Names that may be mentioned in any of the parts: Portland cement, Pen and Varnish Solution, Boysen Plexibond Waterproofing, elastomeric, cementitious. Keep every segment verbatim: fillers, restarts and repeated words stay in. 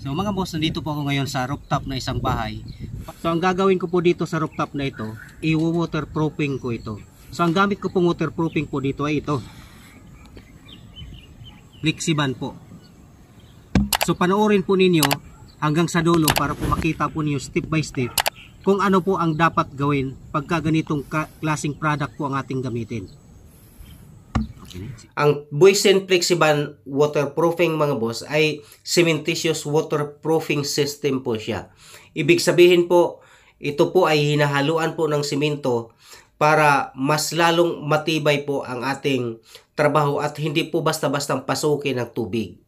So mga boss, nandito po ako ngayon sa rooftop na isang bahay. So ang gagawin ko po dito sa rooftop na ito, i-waterproofing ko ito. So ang gamit ko pong waterproofing po dito ay ito, Plexibond po. So panoorin po ninyo hanggang sa dulo para po makita po ninyo step by step kung ano po ang dapat gawin pagka ganitong klaseng product po ang ating gamitin. Ang Boysen Plexibond Waterproofing mga boss ay cementitious waterproofing system po siya. Ibig sabihin po, ito po ay hinahaluan po ng simento para mas lalong matibay po ang ating trabaho at hindi po basta-bastang pasukin ng tubig.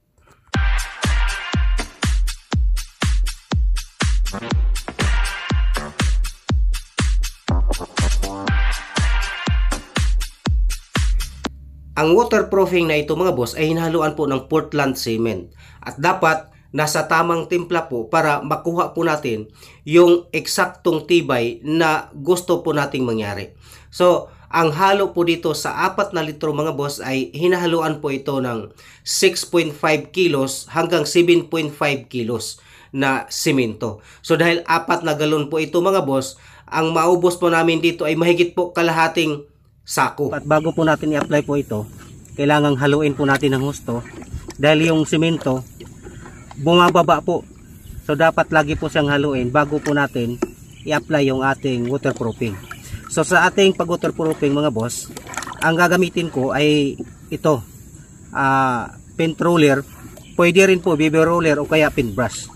Ang waterproofing na ito mga boss ay hinahaluan po ng Portland cement at dapat nasa tamang timpla po para makuha po natin yung eksaktong tibay na gusto po nating mangyari. So ang halo po dito sa apat na litro mga boss ay hinahaluan po ito ng six point five kilos hanggang seven point five kilos na simento. So dahil apat na galon po ito mga boss, ang maubos po namin dito ay mahigit po kalahating sako. At bago po natin i-apply po ito, kailangang haluin po natin ng husto dahil yung semento bumababa po. So dapat lagi po siyang haluin bago po natin i-apply yung ating waterproofing. So sa ating pag-waterproofing mga boss, ang gagamitin ko ay ito, uh, pin roller, pwede rin po baby roller o kaya pin brush.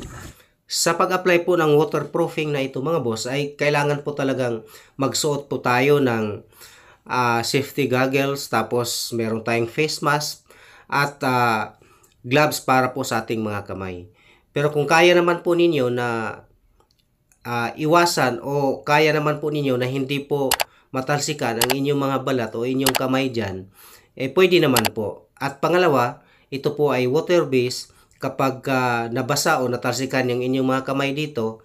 Sa pag-apply po ng waterproofing na ito mga boss ay kailangan po talagang magsuot po tayo ng Uh, safety goggles, tapos meron tayong face mask at uh, gloves para po sa ating mga kamay. Pero kung kaya naman po ninyo na uh, iwasan o kaya naman po ninyo na hindi po matalsikan ang inyong mga balat o inyong kamay dyan, eh pwede naman po. At pangalawa, ito po ay water based. Kapag uh, nabasa o natalsikan yung inyong mga kamay dito,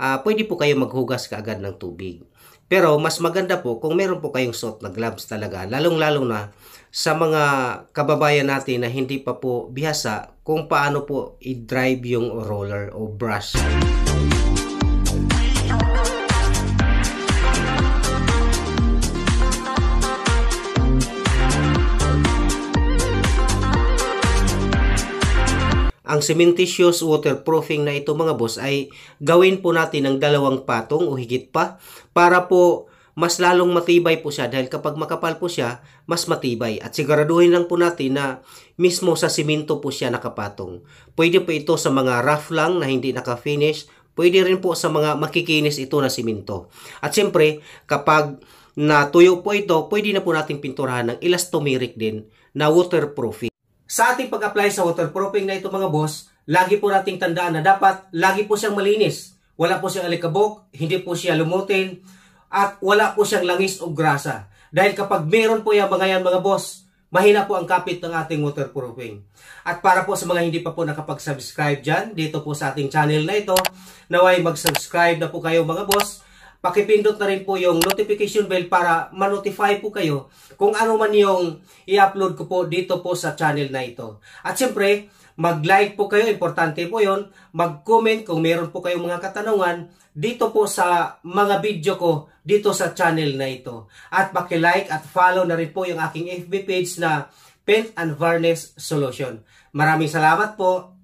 uh, pwede po kayo maghugas kaagad ng tubig. Pero mas maganda po kung meron po kayong suot na gloves talaga, lalong-lalo na sa mga kababayan natin na hindi pa po bihasa kung paano po i-drive yung roller o brush. Ang cementitious waterproofing na ito mga boss ay gawin po natin ng dalawang patong o higit pa para po mas lalong matibay po siya, dahil kapag makapal po siya, mas matibay. At siguraduhin lang po natin na mismo sa simento po siya nakapatong. Pwede po ito sa mga rough lang na hindi nakafinish, pwede rin po sa mga makikinis ito na simento. At siyempre kapag natuyo po ito, pwede na po natin pinturahan ng elastomeric din na waterproofing. Sa ating pag-apply sa waterproofing na ito mga boss, lagi po nating tandaan na dapat lagi po siyang malinis. Wala po siyang alikabok, hindi po siya lumutin, at wala po siyang langis o grasa. Dahil kapag meron po yung mga yan mga boss, mahina po ang kapit ng ating waterproofing. At para po sa mga hindi pa po nakapag-subscribe dyan, dito po sa ating channel na ito, naway mag-subscribe na po kayo mga boss. Pakipindot na rin po yung notification bell para ma-notify po kayo kung ano man yung i-upload ko po dito po sa channel na ito. At siyempre, mag-like po kayo, importante po yun. Mag-comment kung meron po kayong mga katanungan dito po sa mga video ko dito sa channel na ito. At paki-like at follow na rin po yung aking F B page na Pen and Varnish Solution. Maraming salamat po.